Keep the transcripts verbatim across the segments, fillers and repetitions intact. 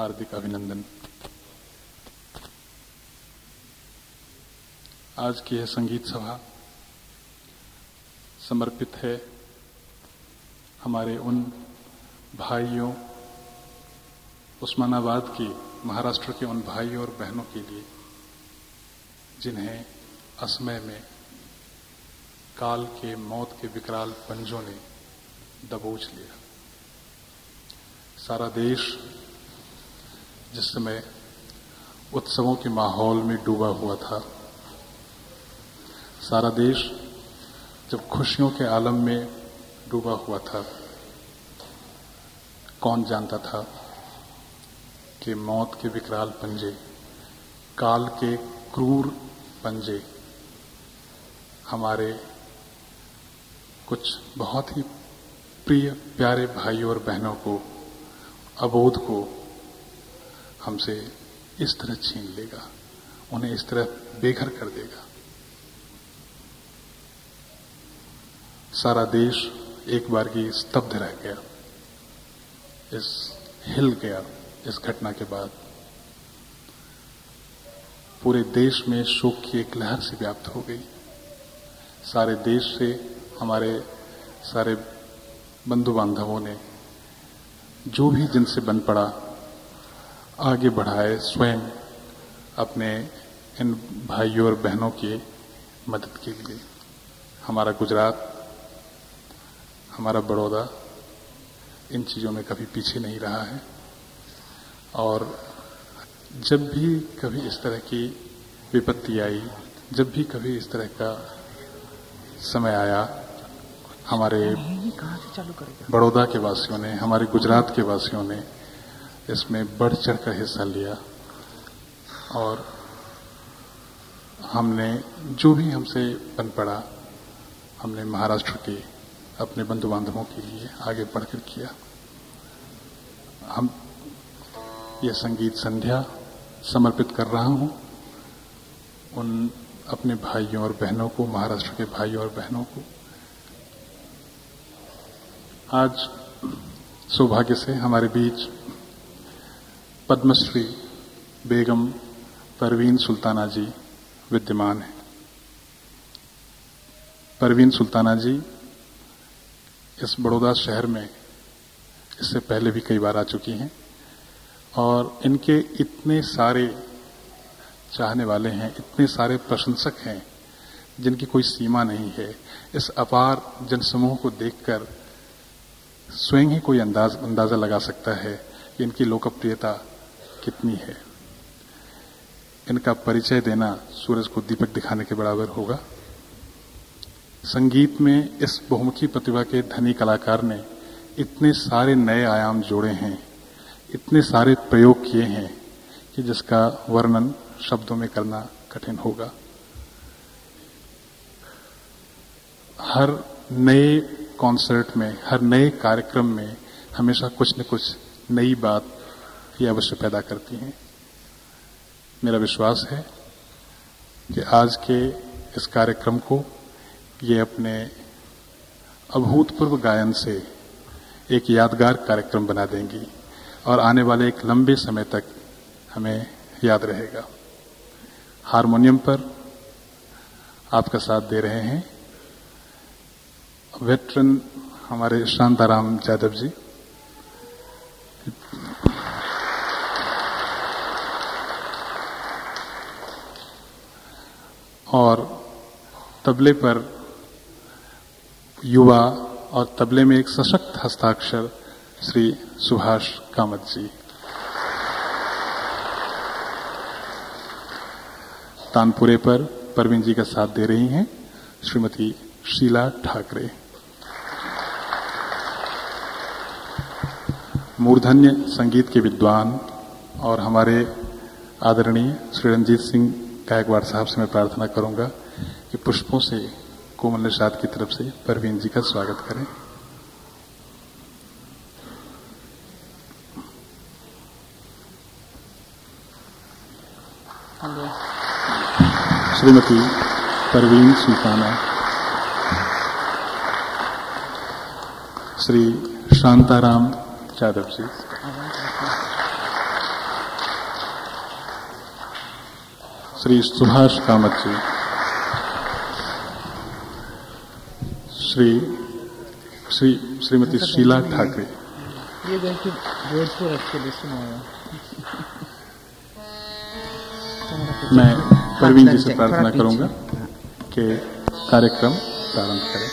हार्दिक अभिनंदन। आज की यह संगीत सभा समर्पित है हमारे उन भाइयों, उस्मानाबाद के, महाराष्ट्र के उन भाइयों और बहनों के लिए जिन्हें असमय में काल के मौत के विकराल पंजों ने दबोच लिया। सारा देश जिस समय उत्सवों के माहौल में डूबा हुआ था, सारा देश जब खुशियों के आलम में डूबा हुआ था, कौन जानता था कि मौत के विकराल पंजे, काल के क्रूर पंजे हमारे कुछ बहुत ही प्रिय प्यारे भाइयों और बहनों को, अबोध को हमसे इस तरह छीन लेगा, उन्हें इस तरह बेघर कर देगा। सारा देश एक बार की स्तब्ध रह गया, इस हिल गया इस घटना के बाद। पूरे देश में शोक की एक लहर से व्याप्त हो गई। सारे देश से हमारे सारे बंधु बांधवों ने जो भी जिनसे बन पड़ा आगे बढ़ाए, स्वयं अपने इन भाइयों और बहनों की मदद के लिए। हमारा गुजरात, हमारा बड़ौदा इन चीज़ों में कभी पीछे नहीं रहा है और जब भी कभी इस तरह की विपत्ति आई, जब भी कभी इस तरह का समय आया, हमारे बड़ौदा के वासियों ने, हमारे गुजरात के वासियों ने इसमें बढ़ चढ़ कर हिस्सा लिया और हमने जो भी हमसे बन पड़ा हमने महाराष्ट्र के अपने बंधु बांधवों के लिए आगे बढ़कर किया। हम ये संगीत संध्या समर्पित कर रहा हूँ उन अपने भाइयों और बहनों को, महाराष्ट्र के भाइयों और बहनों को। आज सौभाग्य से हमारे बीच पद्मश्री बेगम परवीन सुल्ताना जी विद्यमान हैं। परवीन सुल्ताना जी इस बड़ौदा शहर में इससे पहले भी कई बार आ चुकी हैं और इनके इतने सारे चाहने वाले हैं, इतने सारे प्रशंसक हैं जिनकी कोई सीमा नहीं है। इस अपार जनसमूह को देखकर स्वयं ही कोई अंदाज अंदाजा लगा सकता है कि इनकी लोकप्रियता कितनी है। इनका परिचय देना सूरज को दीपक दिखाने के बराबर होगा। संगीत में इस बहुमुखी प्रतिभा के धनी कलाकार ने इतने सारे नए आयाम जोड़े हैं, इतने सारे प्रयोग किए हैं कि जिसका वर्णन शब्दों में करना कठिन होगा। हर नए कॉन्सर्ट में, हर नए कार्यक्रम में हमेशा कुछ न कुछ नई बात ये अवश्य पैदा करती हैं। मेरा विश्वास है कि आज के इस कार्यक्रम को ये अपने अभूतपूर्व गायन से एक यादगार कार्यक्रम बना देंगी और आने वाले एक लंबे समय तक हमें याद रहेगा। हारमोनियम पर आपका साथ दे रहे हैं वेटरन हमारे शांताराम जाधव जी। और तबले पर युवा और तबले में एक सशक्त हस्ताक्षर श्री सुहास कामत जी। तानपुरे पर परवीन जी का साथ दे रही हैं श्रीमती शीला ठाकरे। मूर्धन्य संगीत के विद्वान और हमारे आदरणीय श्री रणजीत सिंह गायकवाड़ साहब से मैं प्रार्थना करूंगा कि पुष्पों से कोमल निषाद की तरफ से परवीन जी का स्वागत करें। श्रीमती परवीन सुल्ताना, श्री शांताराम जाधव जी। श्री सुहास कामत जी, श्री श्री श्रीमती शीला ठाकरे, मैं परवीन जी से प्रार्थना करूंगा कि कार्यक्रम प्रारंभ करें।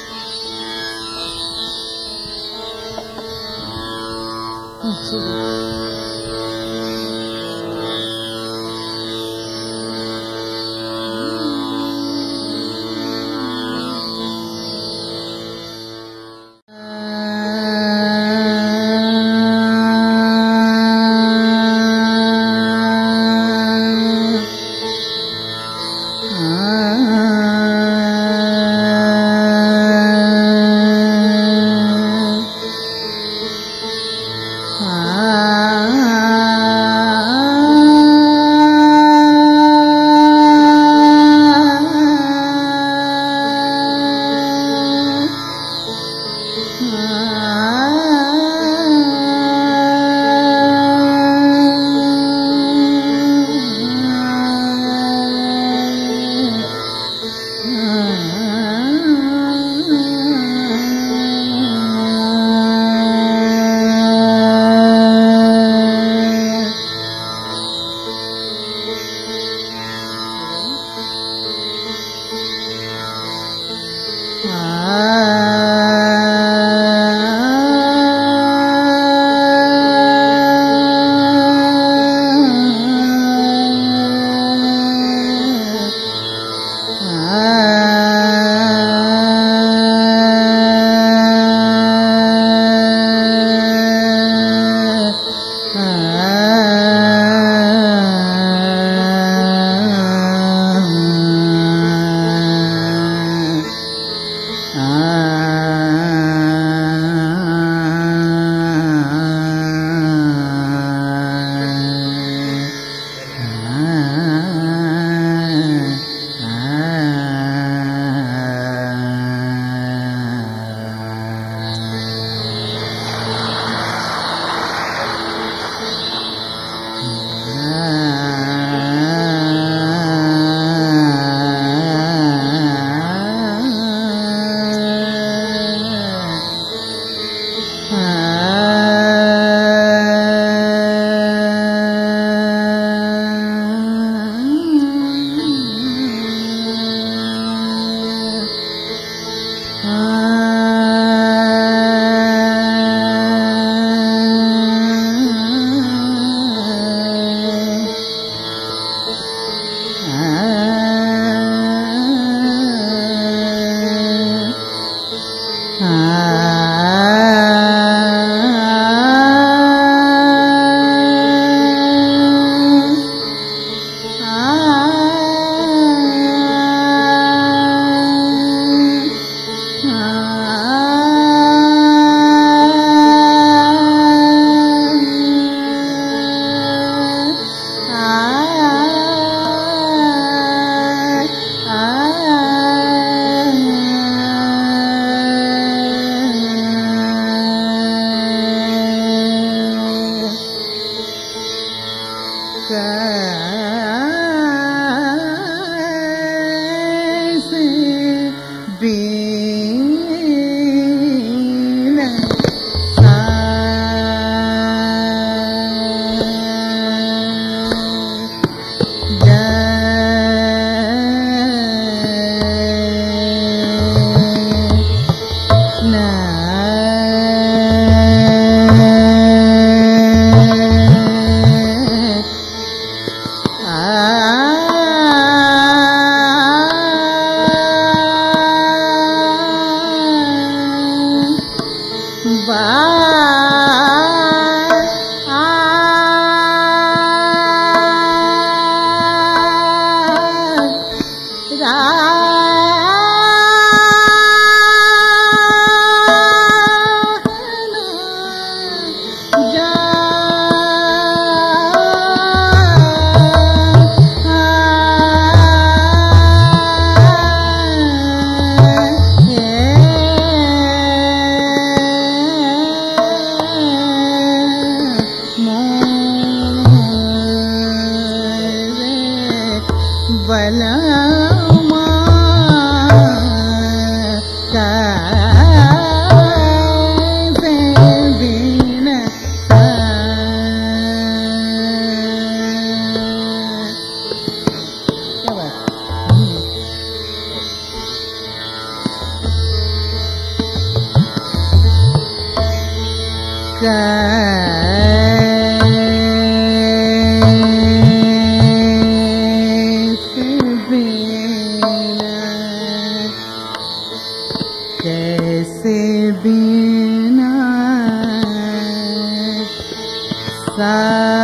ah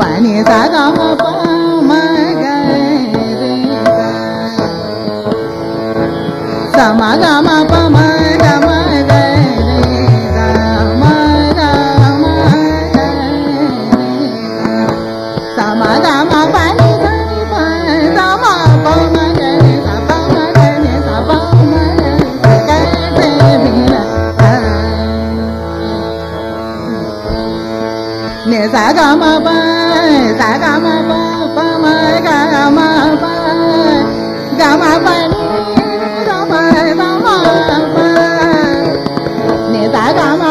पानी सा गा मा पा मा गा रे गा सा मा गा मा पा मा गा मा गा रे गा मा गा मा गा रे गा सा मा गा मा पानी सा पा सा मा पा मा गा रे सा पा मा गा रे सा पा मा गा रे गा बिना ने सा गा मा पा सा गा मा पा पा मा गा मा पा गा मा पा Dama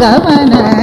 गमन